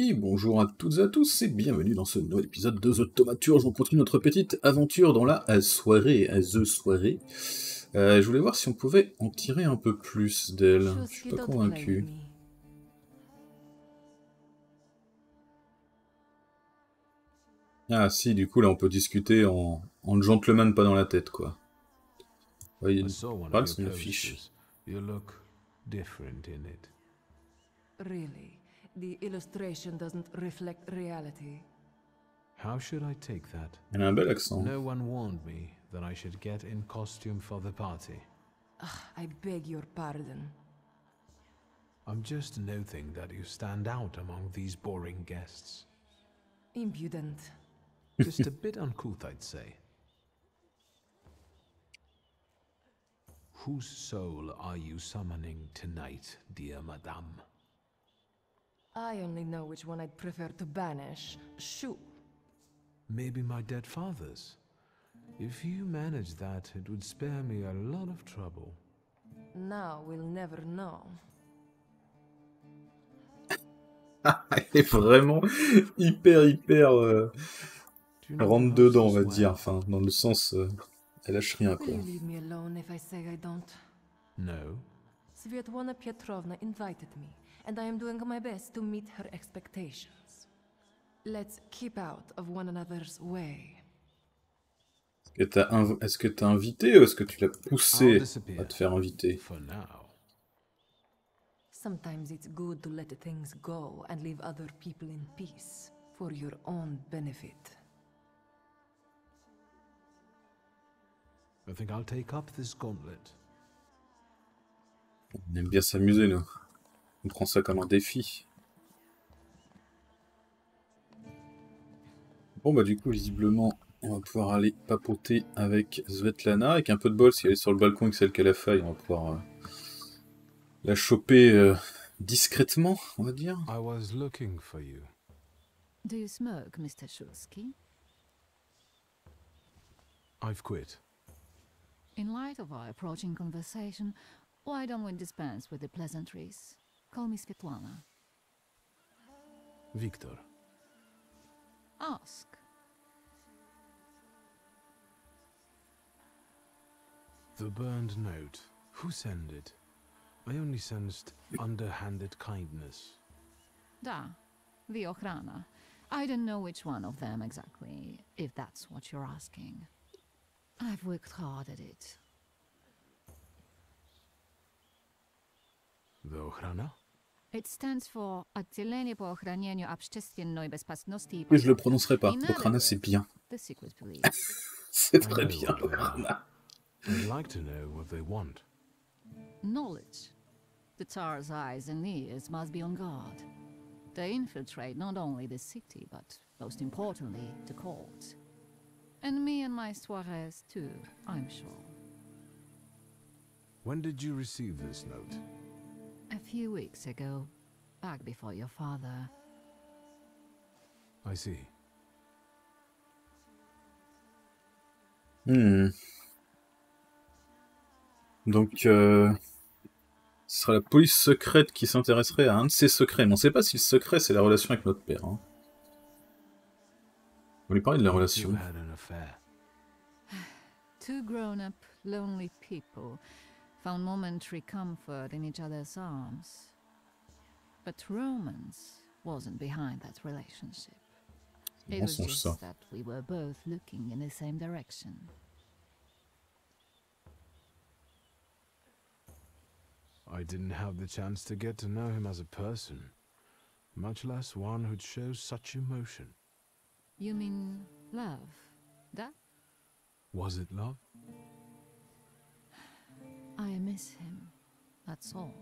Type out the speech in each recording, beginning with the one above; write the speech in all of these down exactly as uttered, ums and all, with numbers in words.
Et bonjour à toutes et à tous, et bienvenue dans ce nouvel épisode de The Thaumaturge. On continue notre petite aventure dans la soirée, à The Soirée. Euh, je voulais voir si on pouvait en tirer un peu plus d'elle. Je suis pas convaincu. Ah si, du coup là on peut discuter en, en gentleman pas dans la tête quoi. Voyez, ouais, parle sur une affiche. Really, the illustration doesn't reflect reality. How should I take that? Elle a un bel accent. No one warned me that I should get in costume for the party. Ugh, I beg your pardon. I'm just noting that you stand out among these boring guests. Impudent. Just a bit uncouth, I'd say. Whose soul are you summoning tonight, dear madame? I only know which one I'd prefer to banish. Shoo! Maybe my dead father's. If you manage that, it would spare me a lot of trouble. Now we'll never know. Elle est vraiment hyper hyper euh, rentre dedans, on va dire. Enfin, dans le sens, euh, elle lâche rien quoi. No. Svetlana Petrovna invited me. And I am doing my best to meet her expectations. Let's keep out of one another's way. Est-ce que t'as invité ou est-ce que tu l'as poussé à te faire inviter? Sometimes it's good to let things go and leave other people in peace for your own benefit. I think I'll take up this gauntlet. On aime bien s'amuser nous. On prend ça comme un défi. Bon bah du coup visiblement on va pouvoir aller papoter avec Svetlana. Avec un peu de bol, si elle est sur le balcon et que c'est elle qui a la faille, on va pouvoir euh, la choper euh, discrètement, on va dire. I was looking for you. Do you smoke, Mister Shursky? I've quit. In light of our approaching conversation, why don't we dispense with the pleasantries? Call me Svetlana. Victor. Ask. The burned note. Who sent it? I only sensed underhanded kindness. Da. The Okhrana. I don't know which one of them exactly, if that's what you're asking. I've worked hard at it. The Okhrana? It stands for Oddzielenie po Ochranieniu Общественной Безопасности. Oui, je le prononcerai pas. Okhrana, c'est bien. C'est très bien, Okhrana. I'd like to know what they want. Knowledge. The Tsar's eyes and ears must be on guard. They infiltrate not only the city, but most importantly, the court. And me and my soirees too, I'm sure. When did you receive this note? A few weeks ago, back before your father. I see. Hmm. Donc, euh, ce sera la police secrète qui s'intéresserait à un de ses secrets. Mais on ne sait pas si le secret, c'est la relation avec notre père. Hein. On lui parlait de la relation. Two grown-up, lonely people. Found momentary comfort in each other's arms. But romance wasn't behind that relationship. It was just that we were both looking in the same direction. I didn't have the chance to get to know him as a person, much less one who'd show such emotion. You mean love, that? Was it love? I miss him, that's all.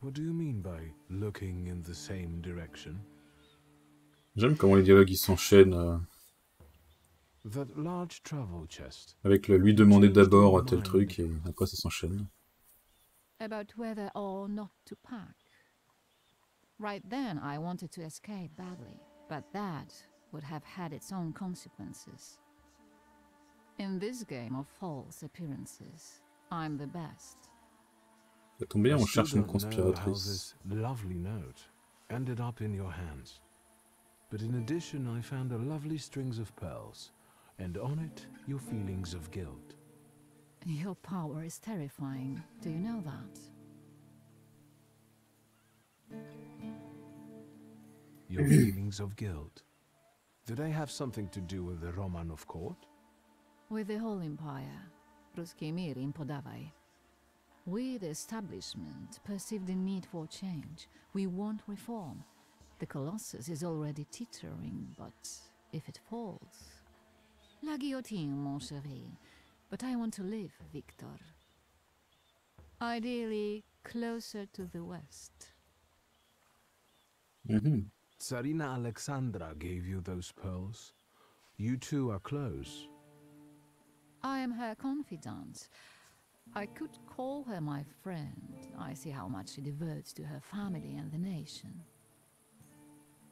What do you mean by looking in the same direction? J'aime comment les dialogues ils s'enchaînent. Euh... Avec le lui demander d'abord tel truc et après ça s'enchaîne. About whether or not to pack. Right then I wanted to escape badly, but that would have had its own consequences. In this game of false appearances. I'm the best. Ça tombe bien, on cherche une conspiratrice. Lovely note. ended up in your hands. But in addition, I found a lovely strings of pearls, and on it, your feelings of guilt. Your power is terrifying. Do you know that? Your feelings of guilt. Do they have something to do with the Romanov court? With the whole empire. Ruski Mir in Podavai. We, the establishment, perceive the need for change. We want reform. The Colossus is already teetering, but if it falls... La guillotine, mon chéri. But I want to live, Victor. Ideally, closer to the West. Mm-hmm. Tsarina Alexandra gave you those pearls. You two are close. I am her confidant. I could call her my friend. I see how much she devotes to her family and the nation.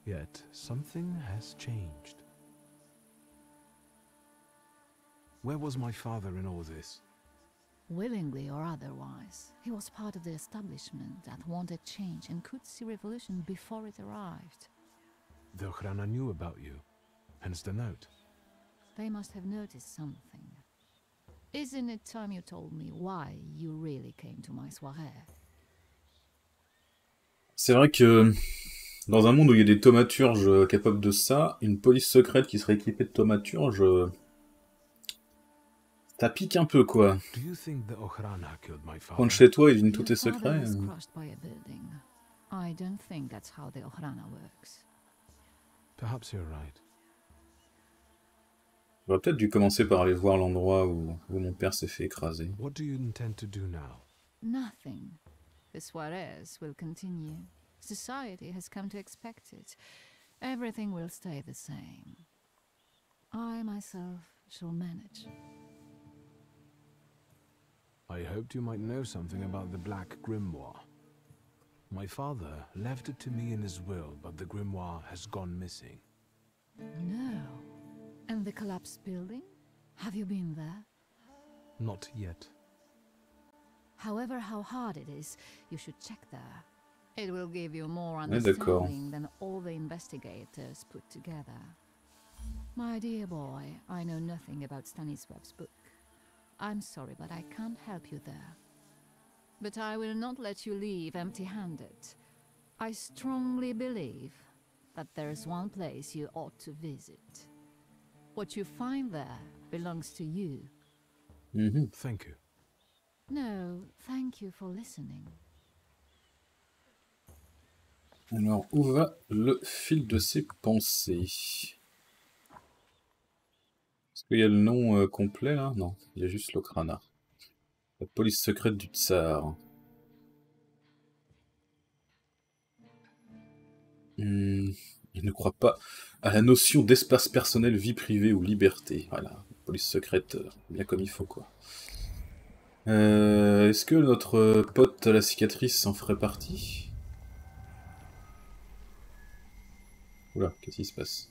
Yet, something has changed. Where was my father in all this? Willingly or otherwise, he was part of the establishment that wanted change and could see revolution before it arrived. The Okhrana knew about you, hence the note. They must have noticed something. Isn't it time you told me why you really came to my soirée? C'est vrai que dans un monde où il y a des thaumaturges capables de ça, une police secrète qui serait équipée de thaumaturges, ça pique un peu quoi. Quand chez toi, il y a une tout est secret. J'aurais peut-être dû commencer par aller voir l'endroit où, où mon père s'est fait écraser. What do you intend to do now? Nothing. The soirées will continue. Society has come to expect it. Everything will stay the same. I myself shall manage. I hoped you might know something about the Black Grimoire. My father left it to me in his will, but the grimoire has gone missing. No. And the collapsed building? Have you been there? Not yet. However, how hard it is, you should check there. It will give you more understanding than all the investigators put together. My dear boy, I know nothing about Stanislav's book. I'm sorry, but I can't help you there. But I will not let you leave empty-handed. I strongly believe that there is one place you ought to visit. What you find there belongs to you. Mm-hmm. Thank you. No, thank you for listening. Alors, où va le fil de ses pensées? Est-ce qu'il y a le nom euh, complet là? Non, il y a juste l'Okhrana. La police secrète du Tsar. Hmm. Il ne croit pas à la notion d'espace personnel, vie privée ou liberté. Voilà, police secrète, bien comme il faut, quoi. Euh, Est-ce que notre pote à la cicatrice en ferait partie? Oula, qu'est-ce qui se passe?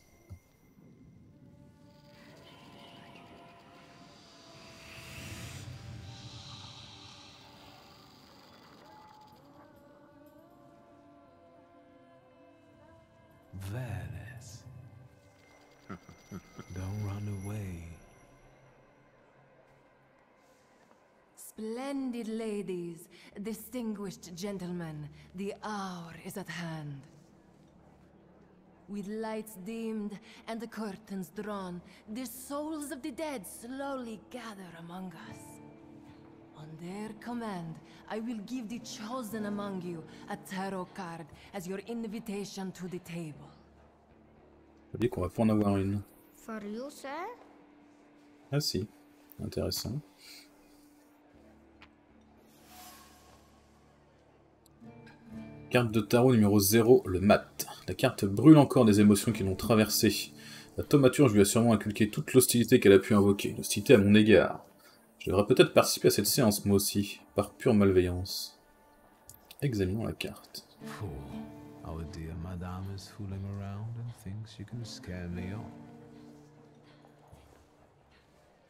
Velis. Don't run away. Splendid ladies, distinguished gentlemen, the hour is at hand. With lights dimmed and the curtains drawn, the souls of the dead slowly gather among us. On their command, I will give the chosen among you a tarot card as your invitation to the table. Ça veut dire qu'on va pas en avoir une. For you, sir? Ah si, intéressant. Carte de tarot numéro zéro, le mat. La carte brûle encore des émotions qui l'ont traversée. La thaumaturge lui a sûrement inculqué toute l'hostilité qu'elle a pu invoquer, l'hostilité à mon égard. Je devrais peut-être participer à cette séance moi aussi, par pure malveillance. Examinons la carte. Fool. Our dear madame is fooling around and thinks she can scare me off.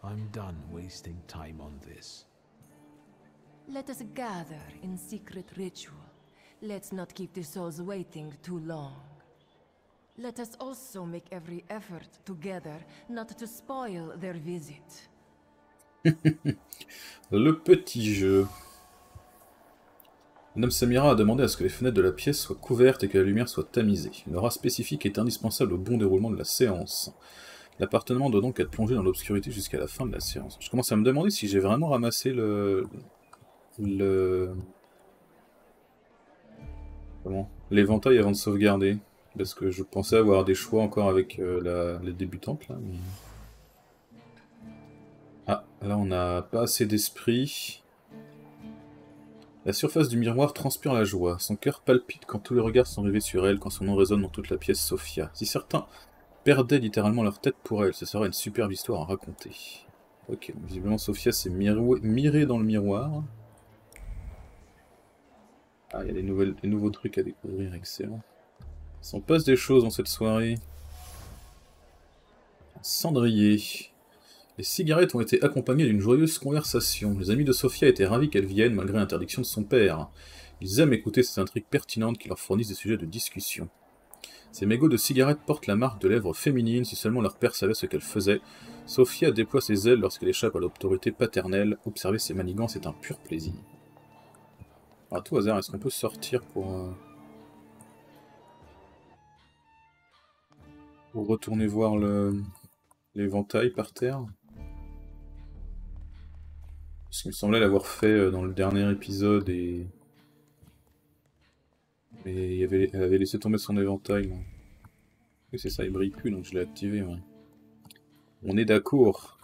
I'm done wasting time on this. Let us gather in secret ritual. Let's not keep the souls waiting too long. Let us also make every effort together not to spoil their visit. Le petit jeu. Madame Samira a demandé à ce que les fenêtres de la pièce soient couvertes et que la lumière soit tamisée. Une aura spécifique est indispensable au bon déroulement de la séance. L'appartement doit donc être plongé dans l'obscurité jusqu'à la fin de la séance. Je commence à me demander si j'ai vraiment ramassé le... le... Comment ? L'éventail avant de sauvegarder. Parce que je pensais avoir des choix encore avec euh, la, la débutante, là, mais... Ah, là on n'a pas assez d'esprit. La surface du miroir transpire la joie. Son cœur palpite quand tous les regards sont rivés sur elle, quand son nom résonne dans toute la pièce, Sophia. Si certains perdaient littéralement leur tête pour elle, ce serait une superbe histoire à raconter. Ok, donc visiblement Sophia s'est mirée dans le miroir. Ah, il y a des, nouvelles, des nouveaux trucs à découvrir, excellent. Il s'en passe des choses dans cette soirée. Un cendrier. Les cigarettes ont été accompagnées d'une joyeuse conversation. Les amis de Sophia étaient ravis qu'elle vienne, malgré l'interdiction de son père. Ils aiment écouter ces intrigues pertinentes qui leur fournissent des sujets de discussion. Ces mégots de cigarettes portent la marque de lèvres féminines, si seulement leur père savait ce qu'elle faisait. Sophia déploie ses ailes lorsqu'elle échappe à l'autorité paternelle. Observer ses manigances est un pur plaisir. À tout hasard, est-ce qu'on peut sortir pour... Euh... pour retourner voir le... l'éventail par terre? Parce qu'il me semblait l'avoir fait dans le dernier épisode et... mais il avait... elle avait laissé tomber son éventail. Oui, c'est ça, il brille plus, donc je l'ai activé, ouais. On est d'accord.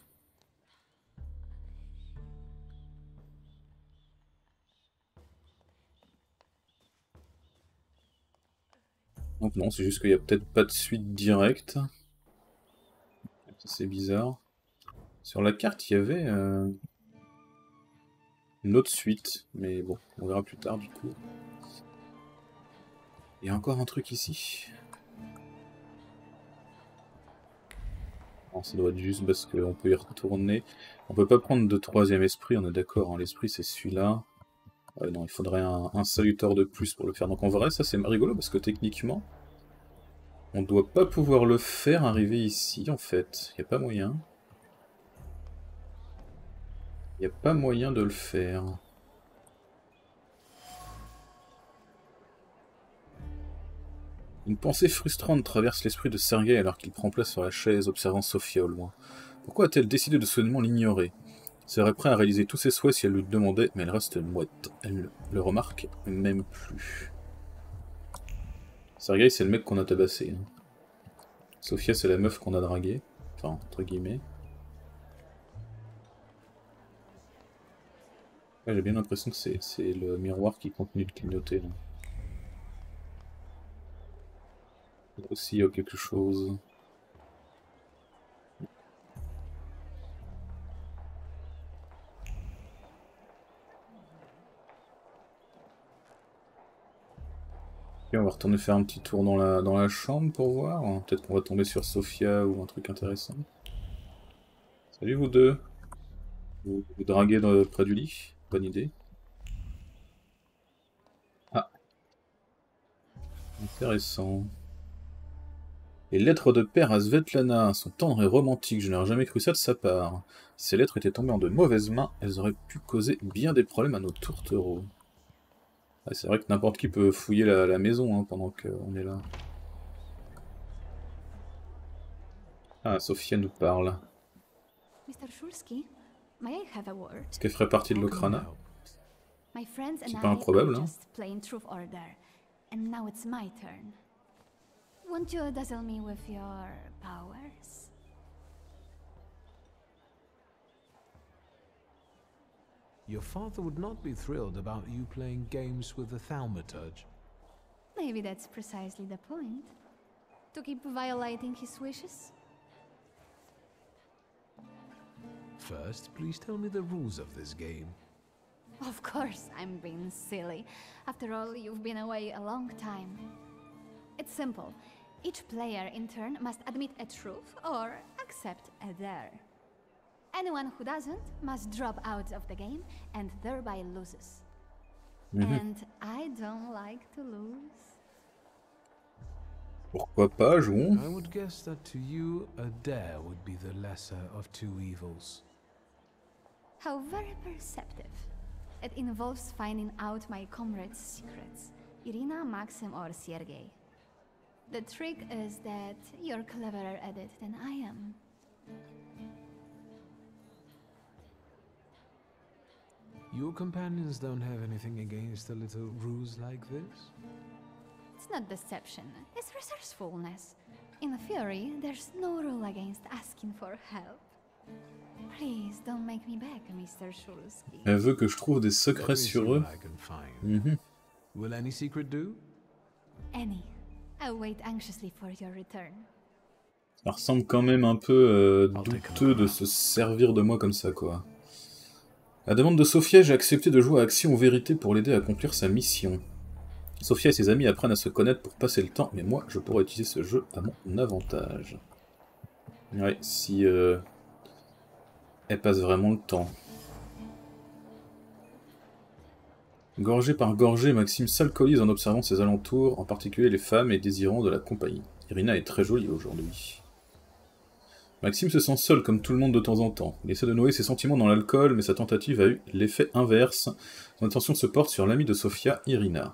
Donc non, c'est juste qu'il n'y a peut-être pas de suite directe. C'est bizarre. Sur la carte, il y avait euh, une autre suite. Mais bon, on verra plus tard du coup. Il y a encore un truc ici. Bon, ça doit être juste parce qu'on peut y retourner. On peut pas prendre de troisième esprit, on est d'accord. Hein. L'esprit, c'est celui-là. Euh, non, il faudrait un, un saluteur de plus pour le faire. Donc en vrai, ça c'est rigolo parce que techniquement, on doit pas pouvoir le faire arriver ici en fait. Il n'y a pas moyen. Il n'y a pas moyen de le faire. Une pensée frustrante traverse l'esprit de Sergei alors qu'il prend place sur la chaise, observant Sophia au loin. Pourquoi a-t-elle décidé de soudainement l'ignorer ? Il serait prêt à réaliser tous ses souhaits si elle lui demandait, mais elle reste muette. Elle ne le remarque même plus. Sergei, c'est le mec qu'on a tabassé. Hein. Sophia, c'est la meuf qu'on a draguée. Enfin, entre guillemets. Ouais, j'ai bien l'impression que c'est le miroir qui continue de clignoter. Là. Là aussi, il y a quelque chose... On va retourner faire un petit tour dans la, dans la chambre pour voir. Peut-être qu'on va tomber sur Sophia ou un truc intéressant. Salut vous deux. Vous vous draguez de, près du lit. Bonne idée. Ah. Intéressant. Les lettres de père à Svetlana sont tendres et romantiques. Je n'aurais jamais cru ça de sa part. Si ces lettres étaient tombées en de mauvaises mains, elles auraient pu causer bien des problèmes à nos tourtereaux. Ah, c'est vrai que n'importe qui peut fouiller la, la maison hein, pendant qu'on est là. Ah, Sophia nous parle. Est-ce qu'elle ferait partie de l'Okhrana? C'est pas improbable, hein. Your father would not be thrilled about you playing games with the Thaumaturge. Maybe that's precisely the point. To keep violating his wishes? First, please tell me the rules of this game. Of course, I'm being silly. After all, you've been away a long time. It's simple. Each player in turn must admit a truth or accept a dare. Anyone who doesn't must drop out of the game and thereby loses. And I don't like to lose. Pourquoi pas, jouons. I would guess that to you a dare would be the lesser of two evils. How very perceptive. It involves finding out my comrades' secrets. Irina, Maxim or Sergei. The trick is that you're cleverer at it than I am. Your companions don't have anything against a little ruse like this? It's not deception, it's resourcefulness. In theory, there's no rule against asking for help. Please don't make me beg, Mister Shursky. Elle veut que je trouve des secrets sur eux. Mm-hmm. Will any secret do? Any. I'll wait anxiously for your return. Ça ressemble quand même un peu euh, douteux de se servir de moi comme ça, quoi. À la demande de Sophia, j'ai accepté de jouer à Action ou Vérité pour l'aider à accomplir sa mission. Sophia et ses amis apprennent à se connaître pour passer le temps, mais moi, je pourrais utiliser ce jeu à mon avantage. Ouais, si... Euh, elle passe vraiment le temps. Gorgé par gorgée, Maxime s'alcoolise en observant ses alentours, en particulier les femmes et désirant de la compagnie. Irina est très jolie aujourd'hui. Maxime se sent seul comme tout le monde de temps en temps. Il essaie de nouer ses sentiments dans l'alcool, mais sa tentative a eu l'effet inverse. Son attention se porte sur l'amie de Sophia, Irina.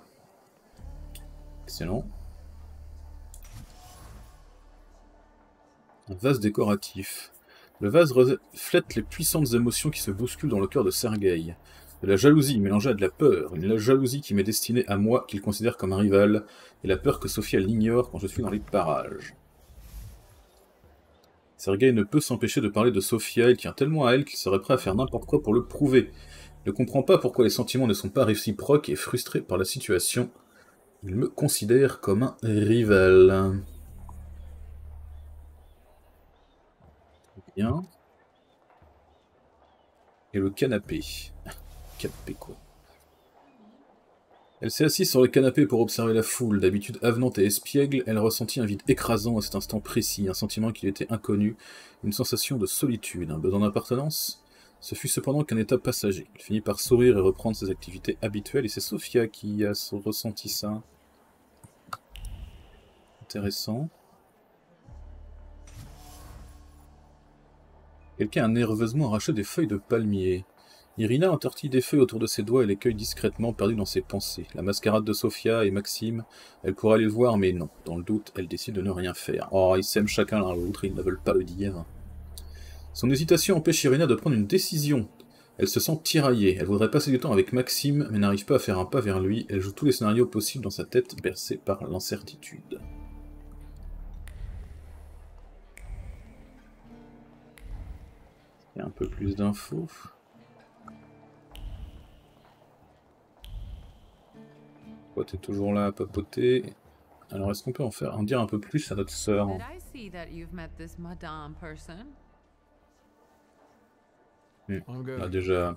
Excellent. Un vase décoratif. Le vase reflète les puissantes émotions qui se bousculent dans le cœur de Sergei. De la jalousie mélangée à de la peur. Une jalousie qui m'est destinée à moi, qu'il considère comme un rival. Et la peur que Sophia l'ignore quand je suis dans les parages. Sergei ne peut s'empêcher de parler de Sophia, il tient tellement à elle qu'il serait prêt à faire n'importe quoi pour le prouver. Il ne comprend pas pourquoi les sentiments ne sont pas réciproques et frustré par la situation. Il me considère comme un rival. Bien. Et le canapé. Canapé quoi. Elle s'est assise sur le canapé pour observer la foule, d'habitude avenante et espiègle, elle ressentit un vide écrasant à cet instant précis, un sentiment qui lui était inconnu, une sensation de solitude, un besoin d'appartenance. Ce fut cependant qu'un état passager. Elle finit par sourire et reprendre ses activités habituelles, et c'est Sophia qui a ressenti ça. Intéressant. Quelqu'un a nerveusement arraché des feuilles de palmier. Irina entortille des feuilles autour de ses doigts et les cueille discrètement, perdue dans ses pensées. La mascarade de Sophia et Maxime, elle pourrait aller le voir, mais non. Dans le doute, elle décide de ne rien faire. Oh, ils s'aiment chacun l'un l'autre, ils ne veulent pas le dire. Son hésitation empêche Irina de prendre une décision. Elle se sent tiraillée. Elle voudrait passer du temps avec Maxime, mais n'arrive pas à faire un pas vers lui. Elle joue tous les scénarios possibles dans sa tête, bercée par l'incertitude. Il y a un peu plus d'infos. T'es toujours là à papoter. Alors est-ce qu'on peut en faire en dire un peu plus à notre sœur? hmm. On a déjà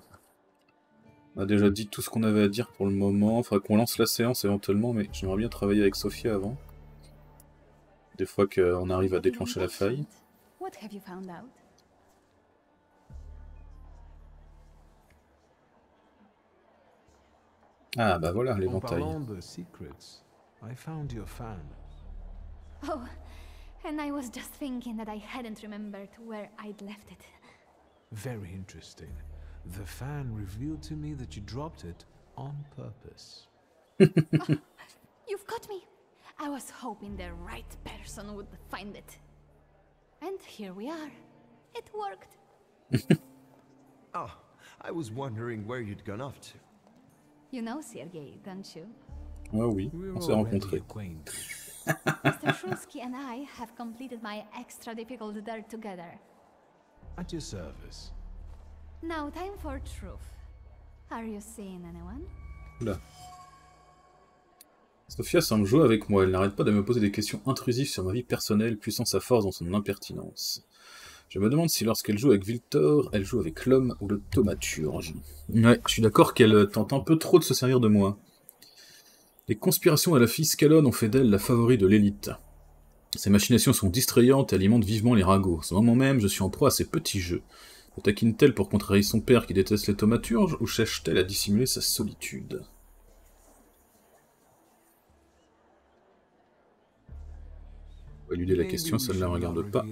on a déjà dit tout ce qu'on avait à dire pour le moment. Faudrait qu'on lance la séance éventuellement, mais j'aimerais bien travailler avec Sophia avant. Des fois qu'on arrive à déclencher la faille. Ah bah voilà l'éventail. Oh, and I was just thinking that I hadn't remembered where I'd left it. Very interesting. The fan revealed to me that you dropped it on purpose. Oh, you've got me. I was hoping the right person would find it. And here we are. It worked. Oh, I was wondering where you'd gone off to. You know Sergei, don't you? Ah oui, on s'est rencontrés. Mister Shursky and I have completed my extra difficult dare together. At your service. Now time for truth. Are you seeing anyone? Là. Sophia semble jouer avec moi. Elle n'arrête pas de me poser des questions intrusives sur ma vie personnelle, puissant sa force dans son impertinence. Je me demande si lorsqu'elle joue avec Victor, elle joue avec l'homme ou le thaumaturge. Ouais, je suis d'accord qu'elle tente un peu trop de se servir de moi. Les conspirations à la fiscalone ont fait d'elle la favorite de l'élite. Ses machinations sont distrayantes et alimentent vivement les ragots. En ce moment même, je suis en proie à ces petits jeux. Me taquine-t-elle pour contrarier son père qui déteste les thaumaturges, ou cherche-t-elle à dissimuler sa solitude? Pour éluder la question, ça ne la regarde pas.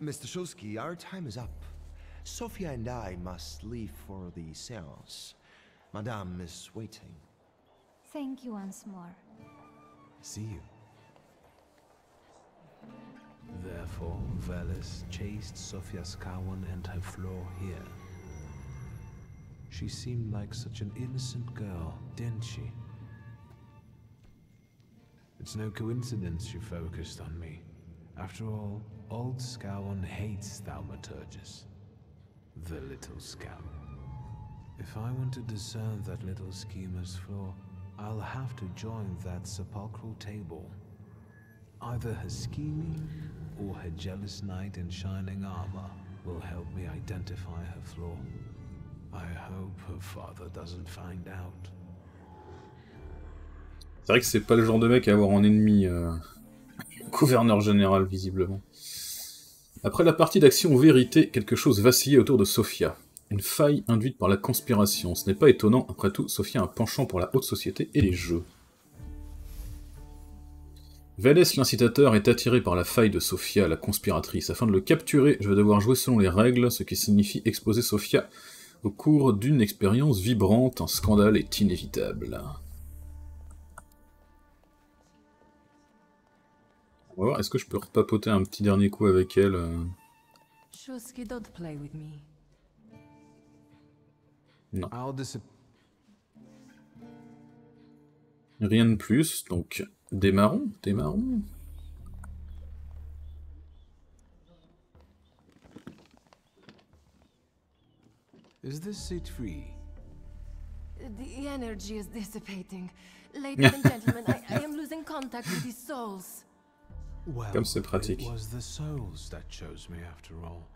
Mister Shursky, our time is up. Sophia and I must leave for the séance. Madame is waiting. Thank you once more. See you. Therefore, Velis chased Sophia Skowron and her floor here. She seemed like such an innocent girl, didn't she? It's no coincidence you focused on me. After all, old Skowron hates thaumaturges. The little scout. If I want to discern that little schemer's flaw, I'll have to join that sepulchral table. Either her scheming or her jealous knight in shining armor will help me identify her flaw. I hope her father doesn't find out. C'est vrai que c'est pas le genre de mec à avoir en ennemi euh, gouverneur général, visiblement. Après la partie d'action vérité, quelque chose vacillait autour de Sophia. Une faille induite par la conspiration. Ce n'est pas étonnant, après tout, Sophia a un penchant pour la haute société et les jeux. Velis, l'incitateur, est attiré par la faille de Sophia, la conspiratrice. Afin de le capturer, je vais devoir jouer selon les règles, ce qui signifie exposer Sophia au cours d'une expérience vibrante. Un scandale est inévitable. On va voir, est-ce que je peux repapoter un petit dernier coup avec elle? Non. Rien de plus, donc démarrons, démarrons. Is this seat free? The energy is dissipating. Ladies and gentlemen, I, I am losing contact with these souls. Comme c'est pratique. Well, it was the souls that chose me after all.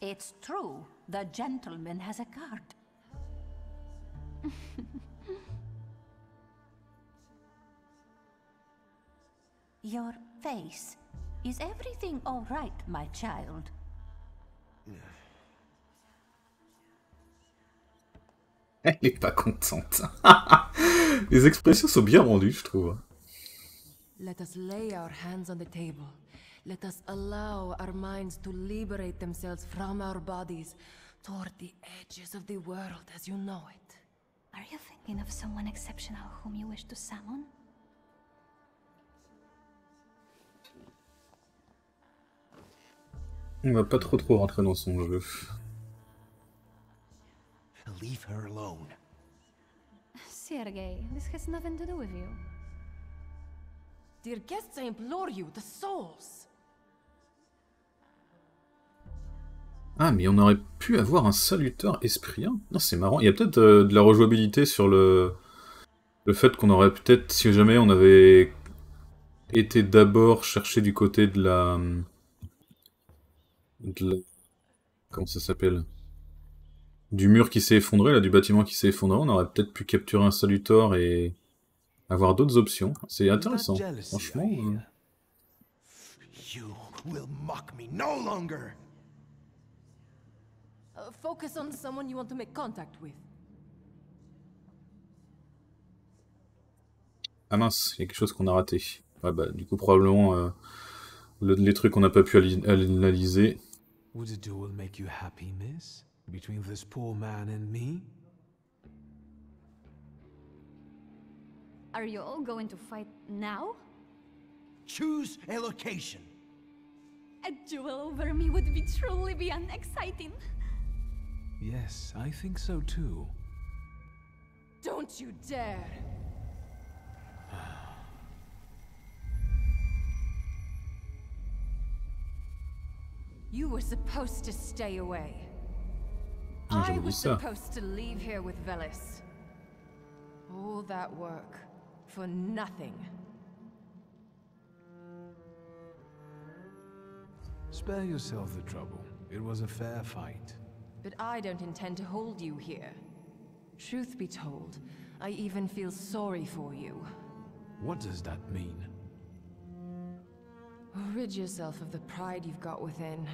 It's true. The gentleman has a card. Your face. Is everything all right, my child? Elle est pas contente. Les expressions sont bien rendues, je trouve. Let us lay our hands on the table. Let us allow our minds to liberate themselves from our bodies toward the edges of the world as you know it. Are you thinking of someone exceptional whom you wish to summon? On va pas trop trop rentrer dans son jeu. Leave her alone. Sergei, this has nothing to do with you. Dear guests, I implore you, the souls. Ah, mais on aurait pu avoir un saluteur esprit. Hein. Non, c'est marrant. Il y a peut-être euh, de la rejouabilité sur le le fait qu'on aurait peut-être, si jamais on avait été d'abord chercher du côté de la, de la... comment ça s'appelle, du mur qui s'est effondré, là, du bâtiment qui s'est effondré, on aurait peut-être pu capturer un salutor et avoir d'autres options. C'est intéressant, franchement. Euh... Ah mince, il y a quelque chose qu'on a raté. Ouais, bah, du coup, probablement, euh, le, les trucs qu'on n'a pas pu analyser. Between this poor man and me? Are you all going to fight now? Choose a location. A duel over me would be truly beyond exciting. Yes, I think so too. Don't you dare! You were supposed to stay away. I was supposed to leave here with Velis. All that work for nothing. Spare yourself the trouble. It was a fair fight. But I don't intend to hold you here. Truth be told, I even feel sorry for you. What does that mean? Rid yourself of the pride you've got within.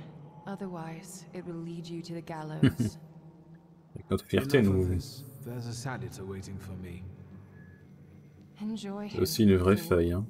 Otherwise, it will lead you to the gallows. Avec notre fierté, nous... C'est aussi une vraie faille, hein.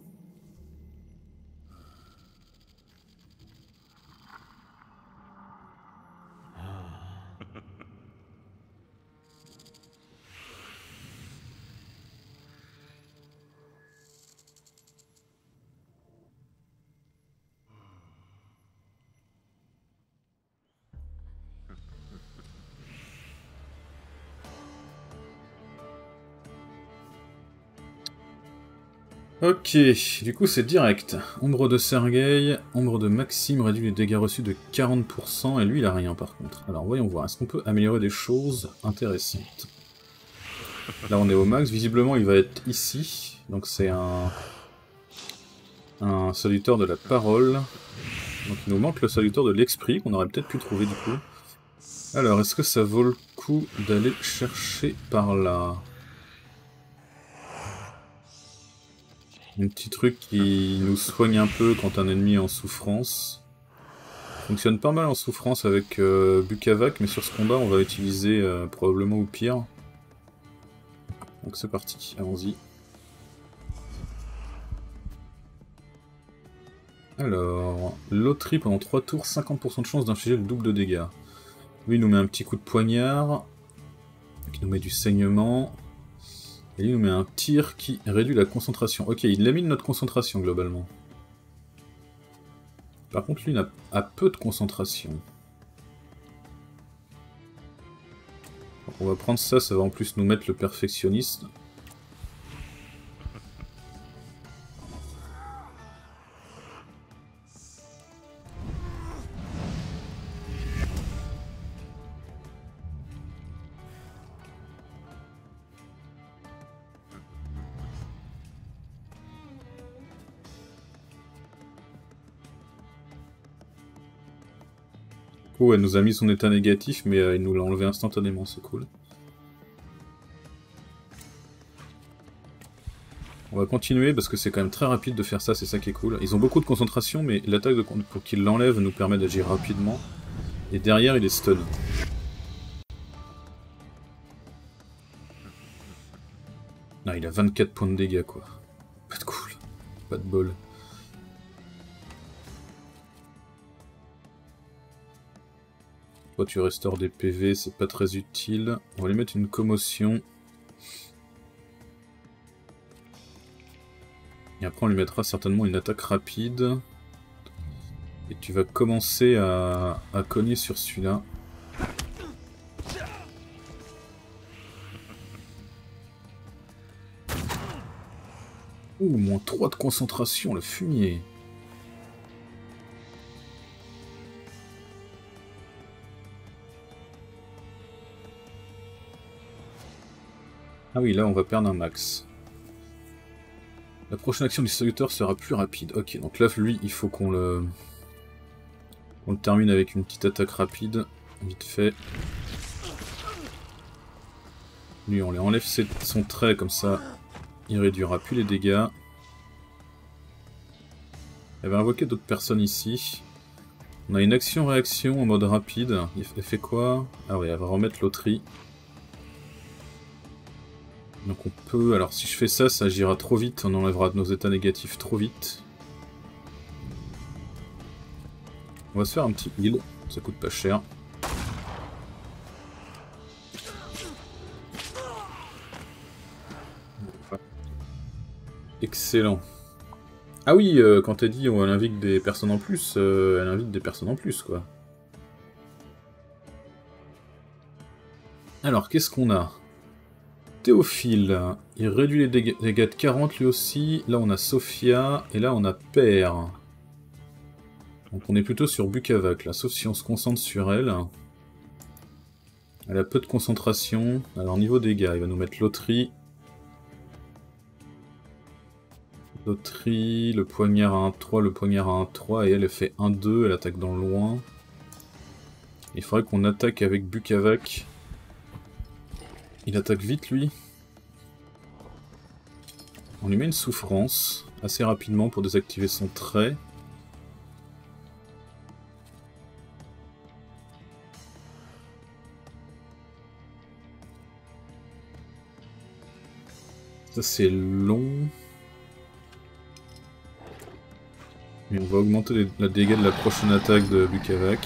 Ok, du coup c'est direct. Ombre de Sergei, ombre de Maxim réduit les dégâts reçus de quarante pour cent, et lui il a rien par contre. Alors voyons voir, est-ce qu'on peut améliorer des choses intéressantes? Là on est au max, visiblement il va être ici, donc c'est un... un salutaire de la parole. Donc il nous manque le salutaire de l'esprit, qu'on aurait peut-être pu trouver du coup. Alors est-ce que ça vaut le coup d'aller chercher par là? Un petit truc qui nous soigne un peu quand un ennemi est en souffrance. Fonctionne pas mal en souffrance avec euh, Bukavac, mais sur ce combat on va utiliser euh, probablement au pire. Donc c'est parti, allons-y. Alors, loterie pendant trois tours, cinquante pour cent de chance d'infliger le double de dégâts. Lui il nous met un petit coup de poignard, qui nous met du saignement. Et il nous met un tir qui réduit la concentration. Ok, il élimine notre concentration globalement. Par contre, lui, il a, a peu de concentration. Donc, on va prendre ça, ça va en plus nous mettre le perfectionniste. Oh, elle nous a mis son état négatif, mais euh, il nous l'a enlevé instantanément, c'est cool. On va continuer, parce que c'est quand même très rapide de faire ça, c'est ça qui est cool. Ils ont beaucoup de concentration, mais l'attaque de... pour qu'il l'enlève nous permet d'agir rapidement. Et derrière, il est stun. Non, il a vingt-quatre points de dégâts, quoi. Pas de cool. Pas de bol. Tu restaures des P V, c'est pas très utile. On va lui mettre une commotion. Et après on lui mettra certainement une attaque rapide. Et tu vas commencer à, à cogner sur celui-là. Ouh, moins trois de concentration, le fumier. Ah oui, là on va perdre un max. La prochaine action du saluteur sera plus rapide. Ok, donc là, lui, il faut qu'on le... qu'on le termine avec une petite attaque rapide. Vite fait. Lui, on lui enlève ses... son trait, comme ça, il réduira plus les dégâts. Elle va invoquer d'autres personnes ici. On a une action-réaction en mode rapide. Elle fait quoi? Ah oui, elle va remettre l'auterie. Donc on peut... Alors si je fais ça, ça agira trop vite, on enlèvera nos états négatifs trop vite. On va se faire un petit heal, ça coûte pas cher. Voilà. Excellent. Ah oui, euh, quand elle dit oh, elle invite des personnes en plus, euh, elle invite des personnes en plus, quoi. Alors, qu'est-ce qu'on a ? Théophile, il réduit les dégâts de quarante lui aussi, là on a Sophia, et là on a Père. Donc on est plutôt sur Bukavac là, sauf si on se concentre sur elle. Elle a peu de concentration, alors niveau dégâts, il va nous mettre l'auterie. L'auterie, le poignard à un trois, le poignard à un trois, et elle, elle fait un deux, elle attaque dans le loin. Il faudrait qu'on attaque avec Bukavac. Il attaque vite lui. On lui met une souffrance assez rapidement pour désactiver son trait. Ça c'est long. Et on va augmenter les, la dégâts de la prochaine attaque de Bukavac.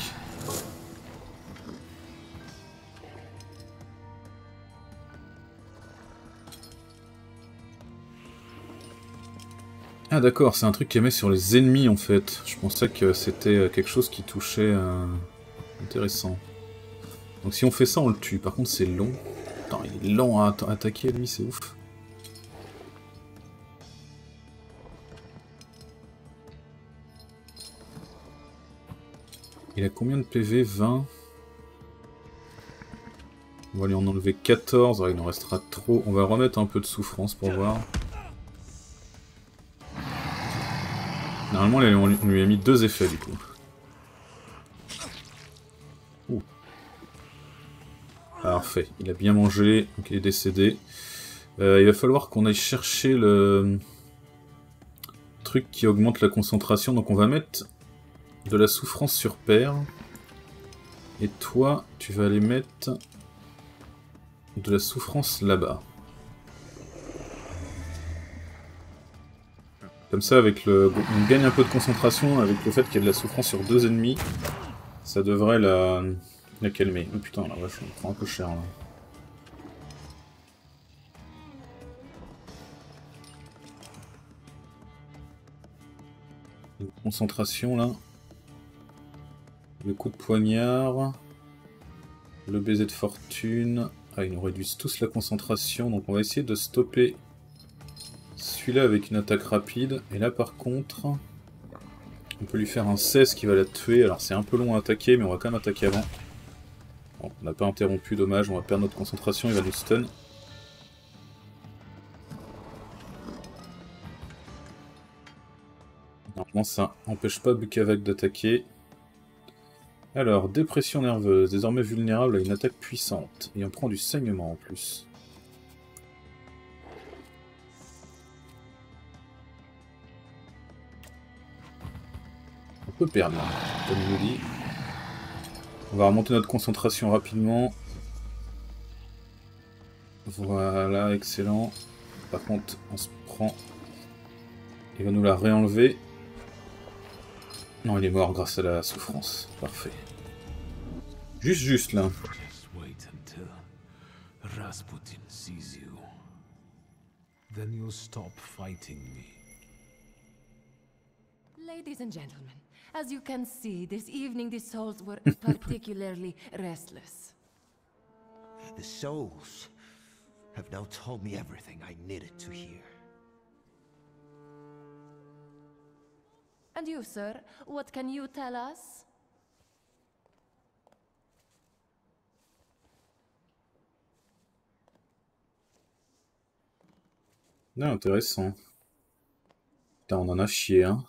Ah d'accord, c'est un truc qui met sur les ennemis en fait. Je pensais que c'était quelque chose qui touchait... Euh... Intéressant. Donc si on fait ça, on le tue. Par contre, c'est long. Attends, il est lent à atta attaquer lui, c'est ouf. Il a combien de P V? vingt. On va lui en enlever quatorze. Alors, il en restera trop. On va remettre un peu de souffrance pour voir. Normalement, on lui a mis deux effets, du coup. Ouh. Parfait. Il a bien mangé, donc il est décédé. Euh, il va falloir qu'on aille chercher le truc qui augmente la concentration. Donc on va mettre de la souffrance sur pair. Et toi, tu vas aller mettre de la souffrance là-bas. Comme ça, avec le, on gagne un peu de concentration avec le fait qu'il y a de la souffrance sur deux ennemis. Ça devrait la, la calmer. Oh putain, la vache, on prend un peu cher là. Une concentration là. Le coup de poignard. Le baiser de fortune. Ah, ils nous réduisent tous la concentration, donc on va essayer de stopper celui-là avec une attaque rapide, et là par contre on peut lui faire un seize qui va la tuer. Alors c'est un peu long à attaquer, mais on va quand même attaquer avant. Bon, on n'a pas interrompu, dommage, on va perdre notre concentration, il va nous stun. Normalement ça n'empêche pas Bukavac d'attaquer. Alors, dépression nerveuse, désormais vulnérable à une attaque puissante, et on prend du saignement en plus. Peut perdre, comme je vous dis. On va remonter notre concentration rapidement. Voilà, excellent. Par contre, on se prend. Il va nous la réenlever. Non, il est mort grâce à la souffrance. Parfait. Juste, juste là. Rasputin sees you. Then you'll stop fighting me. Ladies and gentlemen. As you can see, this evening the souls were particularly restless. The souls have now told me everything I needed to hear. And you, sir, what can you tell us? Non, intéressant. Putain, on en a chié, hein.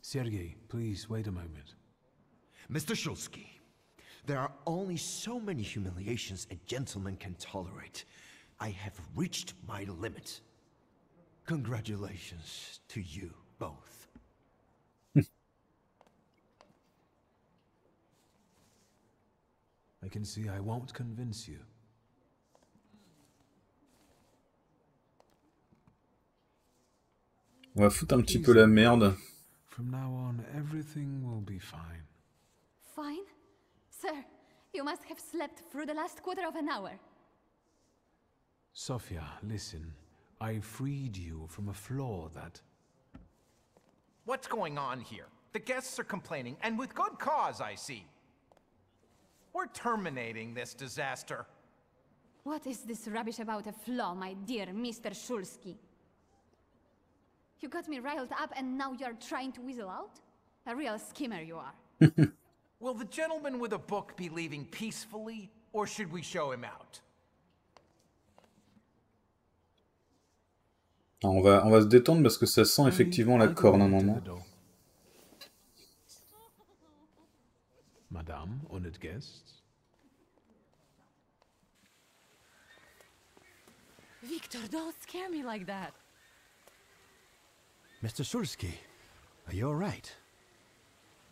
Sergei, please wait a moment. Mister Shursky, there are only so many humiliations a gentleman can tolerate. I have reached my limit. Congratulations to you both. I can see I won't convince you. On va foutre un petit peu la merde. From now on, everything will be fine. Fine? Sir, you must have slept through the last quarter of an hour. Sophia, listen. I freed you from a flaw that... What's going on here? The guests are complaining, and with good cause, I see. We're terminating this disaster. What is this rubbish about a flaw, my dear Mister Shursky? You got me riled up and now you're trying to weasel out? A real skimmer you are. Will the gentleman with a book be leaving peacefully, or should we show him out? On va, on va se détendre parce que ça sent effectivement la corne à un moment. Madame, honored guests. Victor, don't scare me like that. Mister Shursky, are you all right?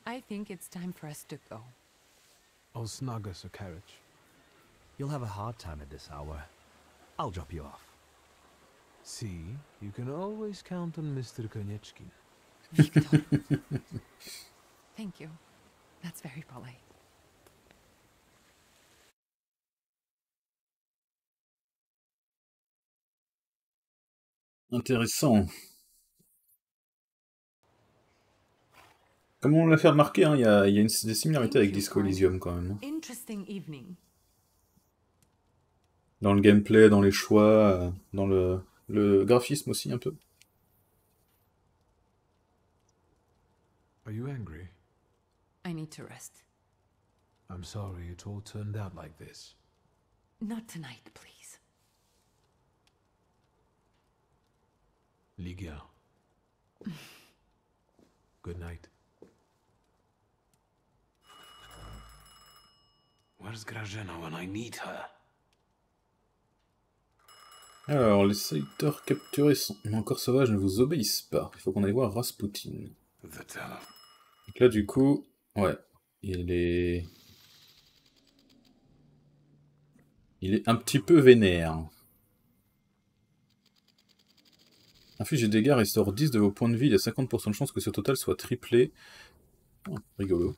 I think it's time for us to go. I'll snag us a carriage. You'll have a hard time at this hour. I'll drop you off. See, you can always count on Mister Konechkin. Victor. Thank you. That's very polite. Intéressant. Comme on l'a fait remarquer, hein, y a, y a une, des similarités avec Disco Elysium quand même. Dans le gameplay, dans les choix, dans le, le graphisme aussi un peu. Are you angry? I need to rest. I'm sorry it all turned out like this. Not tonight, please. Ligia. Good night. Where's Grażyna when I need her? Alors, les sélecteurs capturés sont encore sauvages, ne vous obéissent pas. Il faut qu'on aille voir Rasputin. Donc là, du coup, ouais, il est... Il est un petit peu vénère. Infligez des dégâts, restaure dix de vos points de vie. Il y a cinquante pour cent de chance que ce total soit triplé. Oh, rigolo.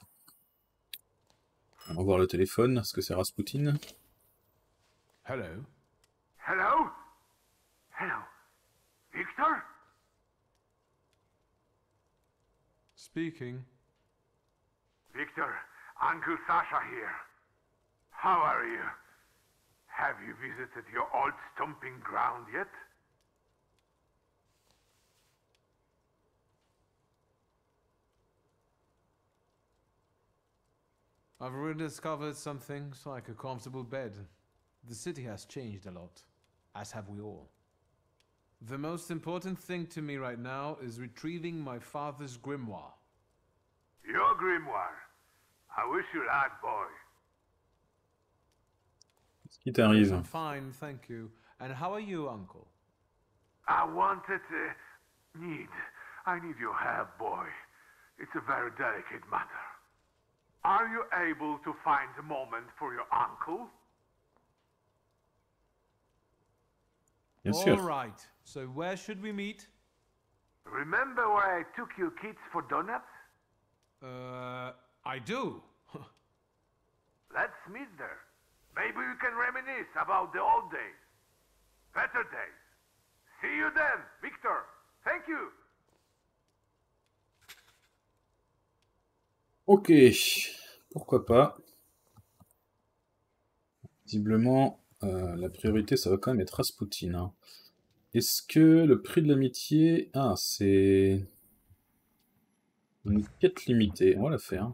On va voir le téléphone. Est-ce que c'est Rasputin? Hello. Hello. Hello. Victor? Speaking. Victor, Uncle Sasha here. How are you? Have you visited your old stomping ground yet? I've rediscovered some things like a comfortable bed. The city has changed a lot, as have we all. The most important thing to me right now is retrieving my father's grimoire. Your grimoire? I wish you luck, boy. Qu'est-ce qui t'arrive? I'm fine, thank you. And how are you, uncle? I wanted uh, need. I need your help, boy. It's a very delicate matter. Are you able to find a moment for your uncle? Bien sûr. All right. So where should we meet? Remember where I took you kids for donuts? Uh, I do. Let's meet there. Maybe we can reminisce about the old days. Better days. See you then, Victor. Thank you. Ok, pourquoi pas. Visiblement, euh, la priorité, ça va quand même être Rasputin. Hein. Est-ce que le prix de l'amitié... Ah, c'est... Une quête limitée, on va la faire.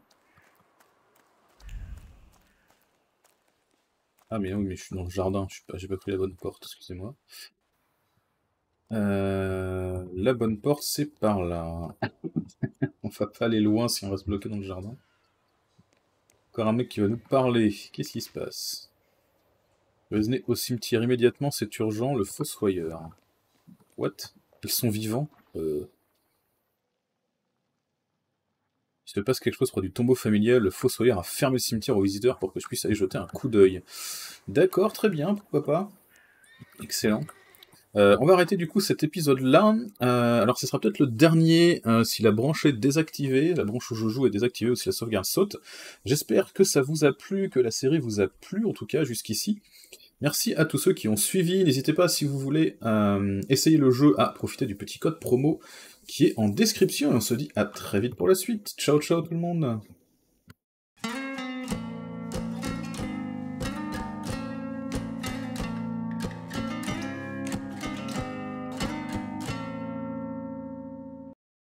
Ah mais oui, mais je suis dans le jardin, je suis pas, j'ai pas pris la bonne porte, excusez-moi. Euh, la bonne porte, c'est par là. On va pas aller loin si on va se bloquer dans le jardin. Encore un mec qui va nous parler. Qu'est-ce qui se passe? Venez au cimetière immédiatement, c'est urgent, le fossoyeur. What? Ils sont vivants? Euh... Il se passe quelque chose près du tombeau familial, le fossoyeur a fermé le cimetière aux visiteurs pour que je puisse aller jeter un coup d'œil. D'accord, très bien, pourquoi pas? Excellent. Euh, on va arrêter du coup cet épisode-là. Euh, alors ce sera peut-être le dernier euh, si la branche est désactivée, la branche où je joue est désactivée ou si la sauvegarde saute. J'espère que ça vous a plu, que la série vous a plu en tout cas jusqu'ici. Merci à tous ceux qui ont suivi. N'hésitez pas si vous voulez euh, essayer le jeu à profiter du petit code promo qui est en description. Et on se dit à très vite pour la suite. Ciao ciao tout le monde!